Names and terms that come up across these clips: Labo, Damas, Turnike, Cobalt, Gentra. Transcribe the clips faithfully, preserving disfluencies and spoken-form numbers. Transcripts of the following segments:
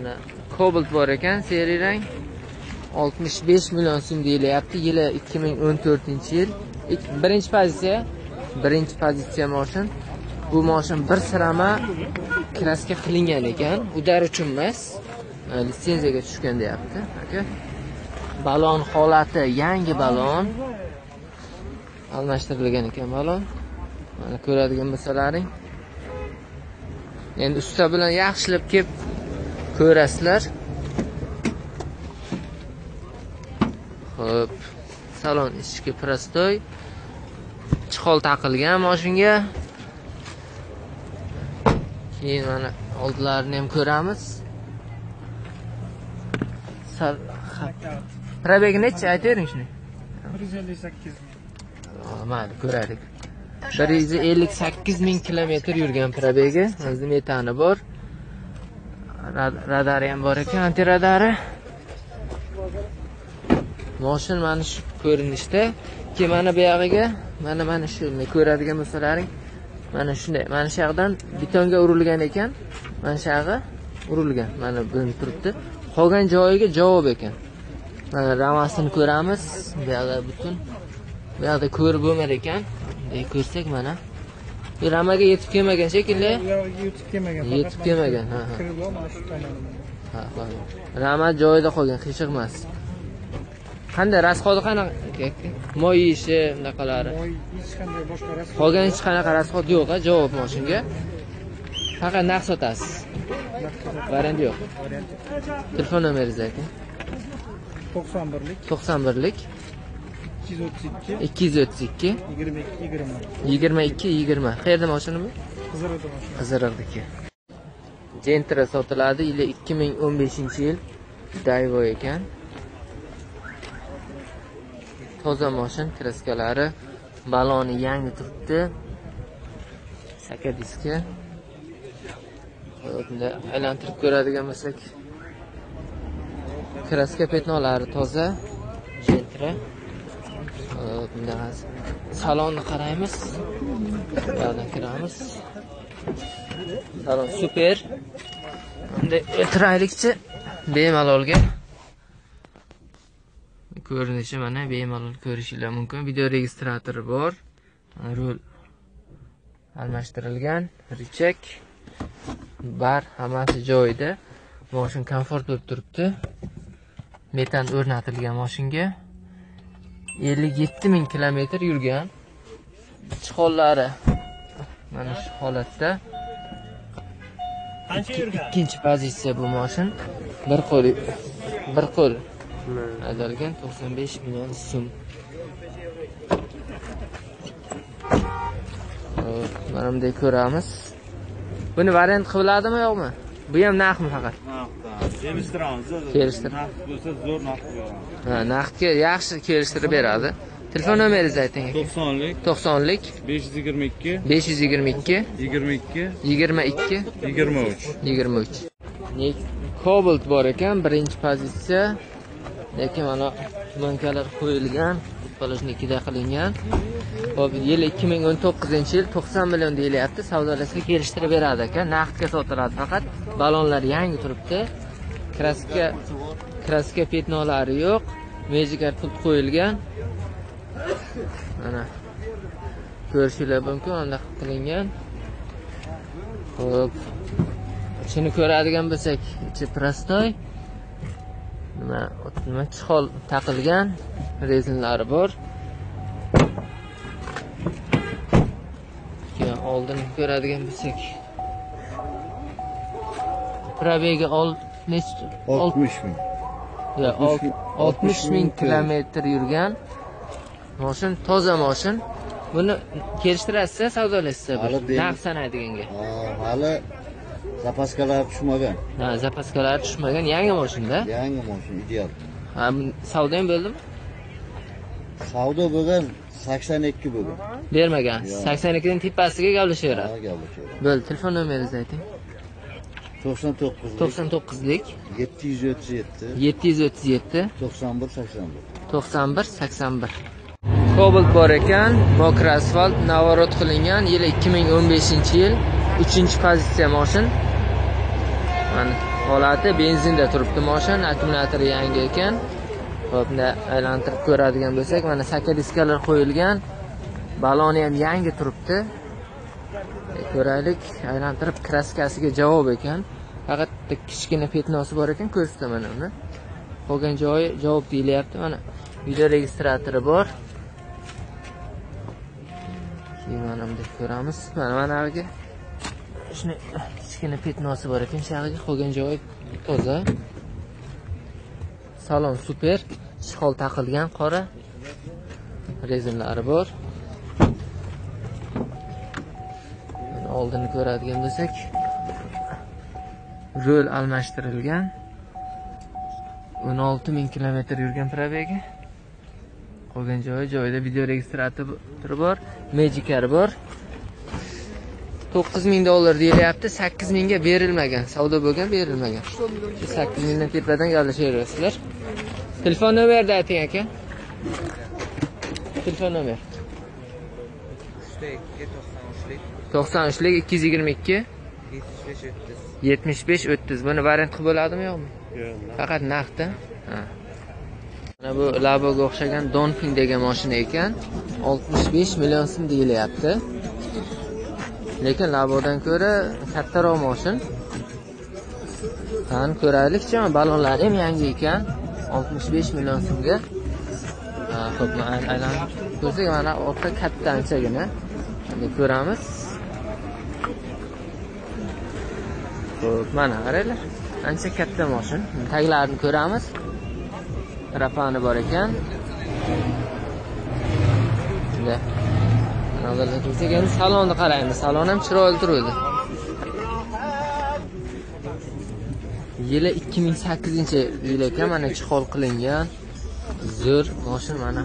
Ana Cobalt bor ekan, seri rang. oltmish besh million so'm deyilyapti. Yili ikki ming o'n to'rtinchi yil. Birinchi pozitsiya. Birinchi pozitsiya mashin. Bu mashin bir sirama kraska qilingan ekan. Udar uchun emas. Litsenziyaga tushgan deyapti. Aka. Balon holati yangi balon. Almashtirilgan ekan balon. Mana ko'radigan bo'lsalaring. Endi usta bilan yaxshilab kelib ko'rasizlar. Xo'p, salon ichki prostoy. Chiqol taqilgan mashinga. Keyin mana oldlarini ham ko'ramiz. Sal probeg necha aytavering shuni? bir yuz ellik sakkiz ming. Mana ko'raylik. bir yuz ellik sakkiz ming kilometr yurgan probegi, o'zi metani bor. Radari ham bor ekan, antiradari. Mashin mana shu ko'rinishda. Keyin mana bu yog'iga, mana mana shuni ko'radigan bo'lsalaring, mana shunday, mana shu yerdan betonga urilgan ekan, mana shu yog'i urilgan, mana buni turibdi. Qolgan joyiga javob ekan. Mana ramasini ko'ramiz, bu yoqda butun. Bu yoqda ko'rib bo'lmar ekan. E ko'rsak mana. Bu ramaga yetib kelmagan shekilli. Yetib kelmagan. Yetib kelmagan, ha. Kirib mana shu tomondan. Ha, mana. Rama joyida qolgan, qishiq emas. Qanday rasxodi qanaqa? Moy ishi, bunaqalari. Moy hech qanday boshqa rasxod. Qolgan hech qanaqa rasxod yo'q-a, javob mashinga. Faqat narx sotasiz. Variant yo'q. Telefon nomeringiz ayting. to'qson birlik. to'qson birlik. ikki o'ttiz ikki yigirma ikki yigirma. Qayerda mashina bu? Qiziriqdagi. Gentra sotiladi, yili ikki ming o'n beshinchi yil. Dayvo ekan. Toza mashin, kraskalari, baloni yangi turibdi. Saka diski. Bunda aylantirib ko'radigan bo'lsak, kraska petnolari toza. Gentra. Salonni qaraymiz. Buyoqdan kiramiz. Salon super. Endi o'tiraylikchi bemalolga. Ko'rinishi mana bemalol ko'rishinglar mumkin. Video registratori bor. Rul almashtirilgan, richek, bar hammasi joyida. Mashin komfort bo'lib turibdi. Metan o'rnatilgan mashinga. ellik yetti ming kilometr yurgan. Chiqollari mana shu holatda. Qancha yurgan? Ikkinchi pozitsiya bu mashin. Bir qo'l bir qo'l adalgan to'qson besh million so'm. Mana bunday ko'ramiz. Buni variant qiladimi yo'qmi? Bu ham narxmi faqat? Kelishtiramiz. Kelishtir. Narx bo'lsa zo'r narx beramiz. Ha, narxga yaxshi kelishtirib beradi. Telefon nomeringizni ayting. to'qsonlik to'qsonlik besh yuz yigirma ikki besh yuz yigirma ikki yigirma ikki yigirma ikki yigirma uch yigirma uch. Cobalt bor ekan, birinchi pozitsiya. Lekin mana plankalar qo'yilgan, polojnikida qilingan. Hop, yil ikki ming o'n to'qqizinchi yil, to'qson million deyilyapti. Savdolashga kelishtirib beradi ekan. Narxga sotiladi faqat. Balonlar yangi turibdi. Kraska kraska petnolari yo'q. Mejikar pul qo'yilgan. Mana ko'rishinglar mumkin, undaq qilingan. Hop. Ichini ko'radigan bo'lsak, ichi prostoy. Nima, nima chiqol taqilgan, rezinlari bor. Oldini ko'radigan bo'lsak, probegi oltmish ming. Ya oltmish ming kilometr yurgan. Mashin toza mashin. Buni kelishtirasiz, savdolaysiz. Narx sanaydiganga. Ha, hali zapaskalar tushmagan. Ha, zapaskalar tushmagan, yangi mashinda. Yangi mashin, ideal. Ha, savdo ham bo'ldimi? Savdo bo'lgan sakson ikki bo'lgan. Bermagan. sakson ikki ning tepasiga gaplashaveradi. Ha, gaplashaveradi. Bo'ldi, telefon nomeringizni ayting. to'qson to'qqiz to'qson to'qqizlik yetti yuz o'ttiz yetti yetti yuz o'ttiz yetti to'qson bir sakson bir to'qson bir sakson bir. Cobalt bor ekan, mokra asfalt, navorot qilingan, yili ikki ming o'n beshinchi yil, uchinchi pozitsiya mashin. Mana holati benzinda turibdi mashina, akkumulyatori yangi ekan. Xo'p, bunday aylantirib ko'radigan bo'lsak, mana sakka diskalar qo'yilgan. Baloni ham yangi turibdi. Ko'raylik, aylantirib kraskasiga javob ekan. Faqat kichkina petnosi bor ekan, ko'rsataman uni. Qolgan joyi javob deyilyapti. Mana video registratori bor. Imanimda ko'ramiz. Mana mana abiga shuni kichkina petnosi bor ekan, shag'iga qolgan joyi toza. Salon super, shixol taqilgan qora. Rezinlari bor. Oldini ko'radigan bo'lsak, rol almashtirilgan. o'n olti ming km yurgan probega. Qolgan joyi joyida video registratori bor, magicar bor. to'qqiz ming dollar deyilyapti, sakkiz ming ga berilmagan, savdo bo'lgan, berilmagan. sakkiz ming dan tepadan gaplashaverasizlar. Telefon nomerni ayting aka. Telefon nomer. to'qson uch ikki yuz yigirma ikki yetmish besh o'ttiz. Buni variant qilib bo'ladimi yo'qmi? Yo'q. Faqat naqdda. Ha. Mana bu Labo'ga o'xshagan Donfin degan mashina ekan. oltmish besh million so'm deyilyapti. Lekin Labo'dan ko'ra kattaroq mashina. Qani ko'raylikchi, balonlari ham yangi ekan. oltmish besh million so'mga. Xo'p, aylanib ko'rsak, mana orqa katta anchagina. Ko'ramiz. Xo'p, mana qaranglar. Ancha katta mashina. Taglarini ko'ramiz. Trapani bor ekan. Shunda. Nazarda tutsak, endi salonni qaraymiz. Salon ham chiroyli turadi. Yili ikki ming sakkizinchi yil ekan, mana chixol qilingan. Zo'r mashina mana.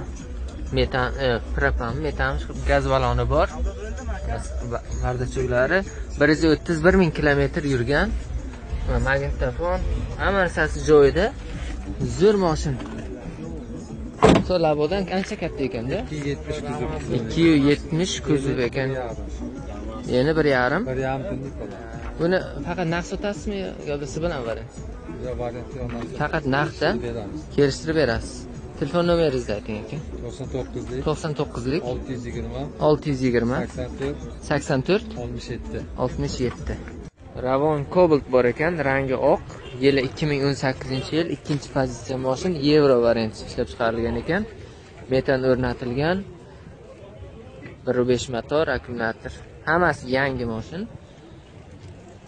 Metan, propan, metan gaz baloni bor. Bardachoklari bir yuz o'ttiz bir ming km yurgan. Magnitofon, hamma narsasi joyida. Zo'r mashina. So Labo'dan qancha katta ekan-da? ikki yuz yetmish kuzub ekan. Yana bir yarim. Buni faqat naqd sotasizmi yoki siz bilan variant? Faqat naqdda kelishtirib berasiz. Telefon nomeringizni ayting aka. to'qson to'qqizlik olti yuz yigirma olti yuz yigirma sakson to'rt oltmish yetti oltmish yetti. Ravon Cobalt bor ekan, rangi oq. Yili ikki ming o'n sakkizinchi yil, ikkinchi pozitsiya mashina, yevro variantida ishlab chiqarilgan ekan. Metan o'rnatilgan. bir nuqta besh motor, akkumulyator. Hammasi yangi mashina.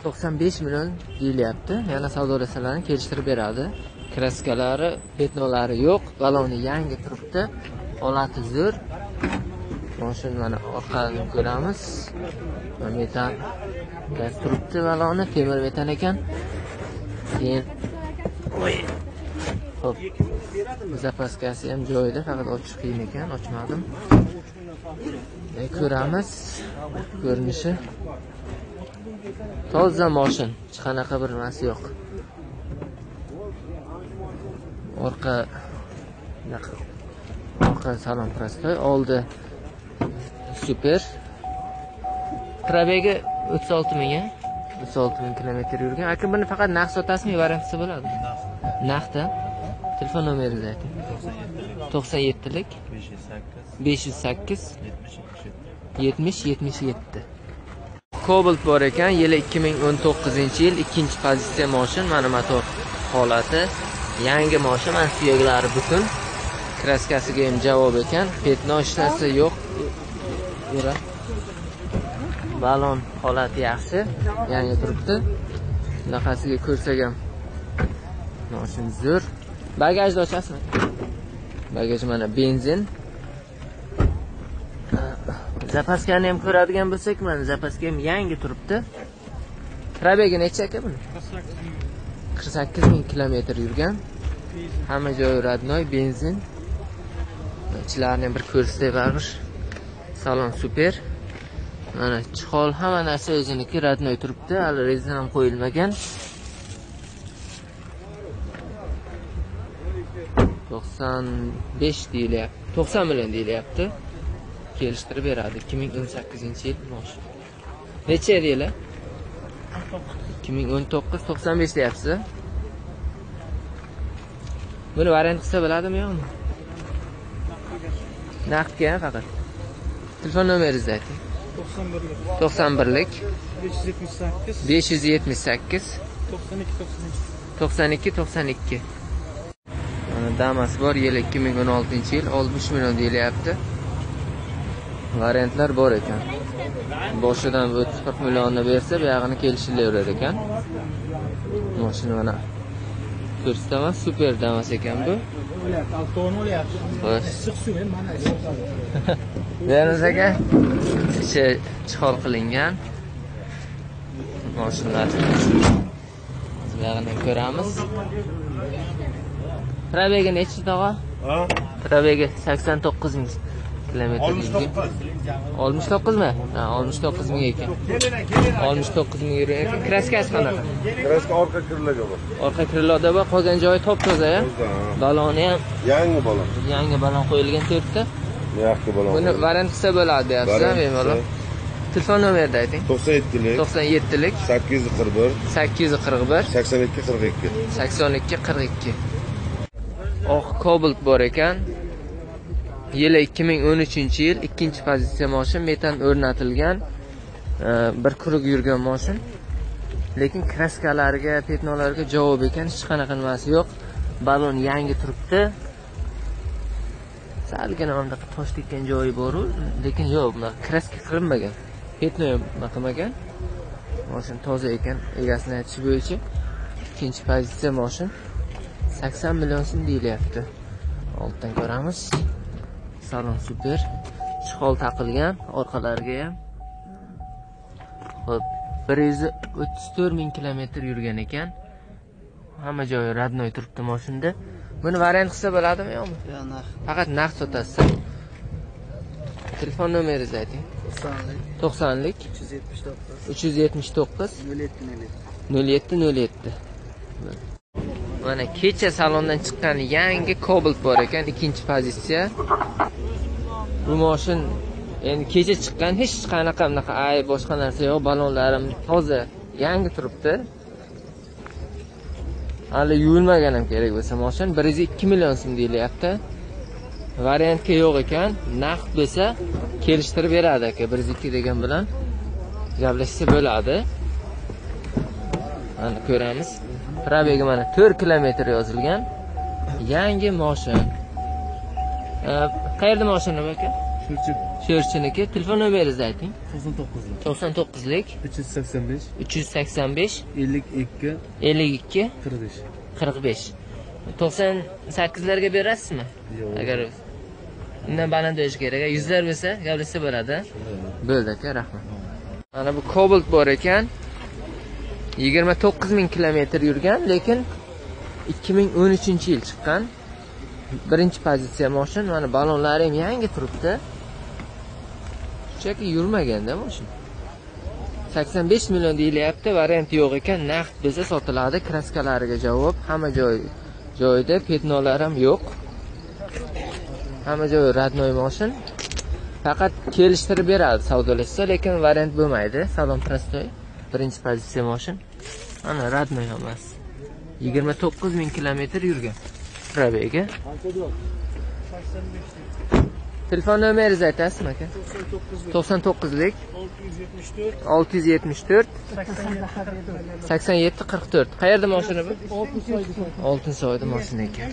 to'qson besh million deyilyapti. Yana savdolasalarini kelishtirib beradi. Kraskalari, petnolari yo'q, baloni yangi turibdi, holati zo'r. Mashina mana orqani ko'ramiz. Metan gaz turibdi, baloni temir metan ekan. Keyin voy. Xo'p. Zapaskasi ham joyida, faqat ochish qiyin ekan, ochmadim. Ko'ramiz ko'rinishi. Toza mashina, hech qanaqa bir narsa yo'q. Orqa orqa salon prostoy, oldi super. Probega o'ttiz olti ming, o'ttiz olti ming km yurgan. Aka, buni faqat naqd sotasizmi, variantisi bo'ladi? Naqdda. Telefon nomeringizni ayting. to'qson yettilik besh yuz sakkiz besh yuz sakkiz yetmish yetmish yetti. Cobalt bor ekan, yili ikki ming o'n to'qqizinchi yil, ikkinchi pozitsiya mashina, mana motor holati. Yangi mashina, suyaklari butun. Kraskasiga ham javob ekan. Petno ishlasi yo'q. Yura. Balon holati yaxshi, yangi turibdi. Bunaqasiga ko'rsak ham mashina zo'r. Bagajni ochasizmi? Bagaj mana benzin. Zapaskani ham ko'radigan bo'lsak, mana zapaska ham yangi turibdi. Probegi necha aka buni? qirq sakkiz ming km yurgan. Hamma joyi radnoy, benzin. Ichlarni ham bir ko'rsatib berish. Salon super. Mana chixol, hamma narsa o'ziniki, radnoy turibdi, hali rezina ham qo'yilmagan. to'qson besh deyilyapti. to'qson million deyilyapti. Kelishtirib beradi. ikki ming o'n sakkizinchi yil mashina. Necha yillar? ikki ming o'n to'qqiz to'qson besh deyapsiz. Buni variant qilsa bo'ladimi yo'qmi? Naqdga faqat. Telefon nomeringizni ayting. dokson birlik besh yuz yetmish sakkiz to'qson ikki to'qson ikki. Damas bor, yil ikki ming o'n oltinchi yil, oltmish million deyilyapti. Variantlar bor ekan. Boshidan o'ttiz qirq millionni bersa, bu yog'ini kelishilaveradi ekan. Mashina mana ko'rsataman, super Damas ekan bu. Beramiz aka. Ichi chihol qilingan. Mashinalar. Bularni ko'ramiz. Probegi nechi tog'a? Ha? Probegi sakson to'qqiz ming kilometr. oltmish to'qqizmi? Ha, oltmish to'qqiz ming ekan. oltmish to'qqiz ming euro ekan. Kraskasi qanaqa? Kraska orqa kirlaga bor. Orqa kirloqda bor, qolgan joyi top toza-ya. Baloni ham yangi balon. Yangi balon qo'yilgan to'rtta. Yaxshi balon. Buni variant qilsa bo'ladi, deyapsiz-a, bemalol. Telefon nomerni ayting. to'qson yettilik sakkiz yuz qirq bir sakkiz yuz qirq bir sakson ikki qirq ikki sakson ikki qirq ikki. Oq Cobalt bor ekan. Yili ikki ming o'n uchinchi yil, ikkinchi pozitsiya mashin, metan o'rnatilgan, bir kuruk yurgan mashin. Lekin kraskalarga, petnolarga javob ekan, hech qanaqa nimasi yo'q. Balon yangi turibdi. Salgina unda tosh tekkan joyi bor-ku, lekin yo'q, kraska qilinmagan. Petno ham qilmagan. Mashin toza ekan, egasini aytish bo'yicha. Ikkinchi pozitsiya mashin. sakson million so'm deyilyapti. Olddan ko'ramiz. Salon super. Chihol taqilgan, orqalariga ham. Xo'p, bir yuz o'ttiz to'rt ming kilometr yurgan ekan. Hamma joyi radnoy turibdi mashinada. Buni variant qilsa bo'ladimi yo'qmi? Yo'q, naqd. Faqat naqd sotasiz. Telefon nomeringizni ayting. to'qson to'qsonlik uch yuz yetmish to'qqiz nol yetti nol yetti. Mana kecha salondan chiqqan yangi Cobalt bor ekan, ikkinchi pozitsiya. Bu mashin endi kecha chiqqan, hech qanaqa bunaqa ay boshqa narsa yo'q, balonlarim toza, yangi turibdi. Hali yuvilmagan ham kerak bo'lsa mashin bir yuz ikki million so'm deyilyapti. Variantga yo'q ekan, naqd bo'lsa kelishtirib beradi aka, bir yuz ikki degan bilan gaplashsa bo'ladi. Mana ko'ramiz. Probegi mana to'rt kilometr yozilgan yangi mashin. Qayerda mashina aka? Sho'rchi. Sho'rchiniki. Telefon nomeringizni ayting. to'qson to'qqizlik uch yuz sakson besh ellik ikki qirq besh. to'qson sakkizlarga berasizmi? Yo'q. Agar undan baland bo'lish kerak, yuzlar bo'lsa gaplashsa bo'ladi. Bo'ldi aka, rahmat. Mana bu Cobalt bor ekan. yigirma to'qqiz ming kilometr yurgan, lekin ikki ming o'n uchinchi yil chiqqan. Birinchi pozitsiya mashin, mana balonlari ham yangi turibdi. Shunchaki yurmaganda mashin. sakson besh million deyilyapti, variant yo'q ekan, naqd bo'lsa sotiladi, kraskalariga javob, hamma joy joyida, petnolar ham yo'q. Hamma joyi radnoy mashin. Faqat kelishtirib beradi savdolashsa, lekin variant bo'lmaydi. Salon prostoy. Birinchi pozitsiya mashin. Ana radnoy emas. yigirma to'qqiz ming kilometr yurgan. Probegi. Telefon nomeringizni aytasizmi aka? to'qson to'qqizlik olti yuz yetmish to'rt sakson yetti qirq to'rt. Qayerda mashina bu? Oltinsoyda mashina ekan.